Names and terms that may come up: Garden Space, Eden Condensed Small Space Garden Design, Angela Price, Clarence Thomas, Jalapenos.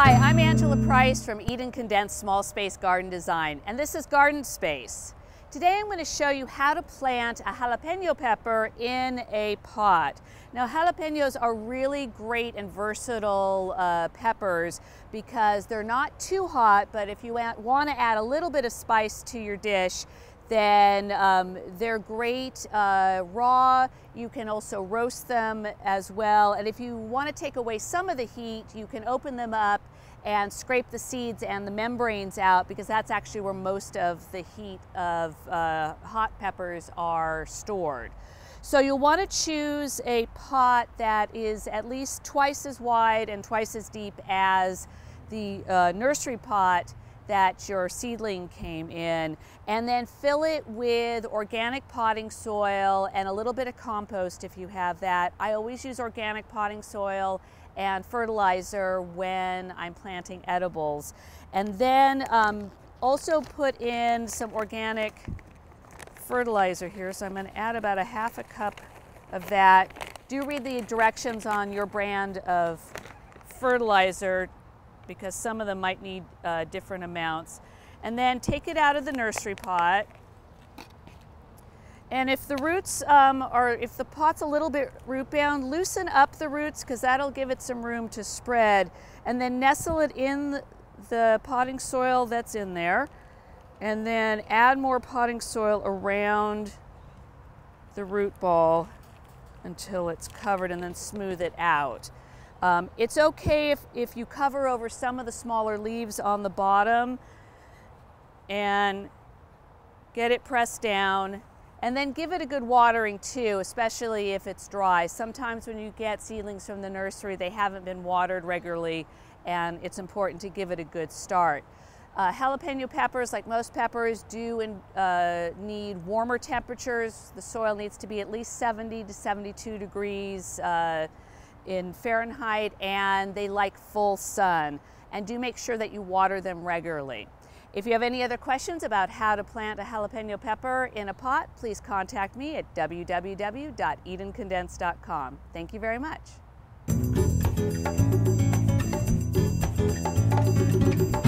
Hi, I'm Angela Price from Eden Condensed Small Space Garden Design, and this is Garden Space. Today I'm going to show you how to plant a jalapeno pepper in a pot. Now, jalapenos are really great and versatile peppers because they're not too hot, but if you want to add a little bit of spice to your dish, then they're great raw. You can also roast them as well. And if you want to take away some of the heat, you can open them up and scrape the seeds and the membranes out, because that's actually where most of the heat of hot peppers are stored. So you'll want to choose a pot that is at least twice as wide and twice as deep as the nursery pot that your seedling came in, and then fill it with organic potting soil and a little bit of compost if you have that. I always use organic potting soil and fertilizer when I'm planting edibles. And then also put in some organic fertilizer here. So I'm gonna add about a half a cup of that. Do read the directions on your brand of fertilizer, because some of them might need different amounts. And then take it out of the nursery pot. And if the roots if the pot's a little bit root bound, loosen up the roots, because that'll give it some room to spread. And then nestle it in the potting soil that's in there. And then add more potting soil around the root ball until it's covered, and then smooth it out. It's okay if you cover over some of the smaller leaves on the bottom and get it pressed down, and then give it a good watering too, especially if it's dry. Sometimes when you get seedlings from the nursery, they haven't been watered regularly, and it's important to give it a good start. Jalapeno peppers, like most peppers, do need warmer temperatures. The soil needs to be at least 70 to 72 degrees in Fahrenheit, and they like full sun. And do make sure that you water them regularly. If you have any other questions about how to plant a jalapeno pepper in a pot, please contact me at www.edencondensed.com. Thank you very much.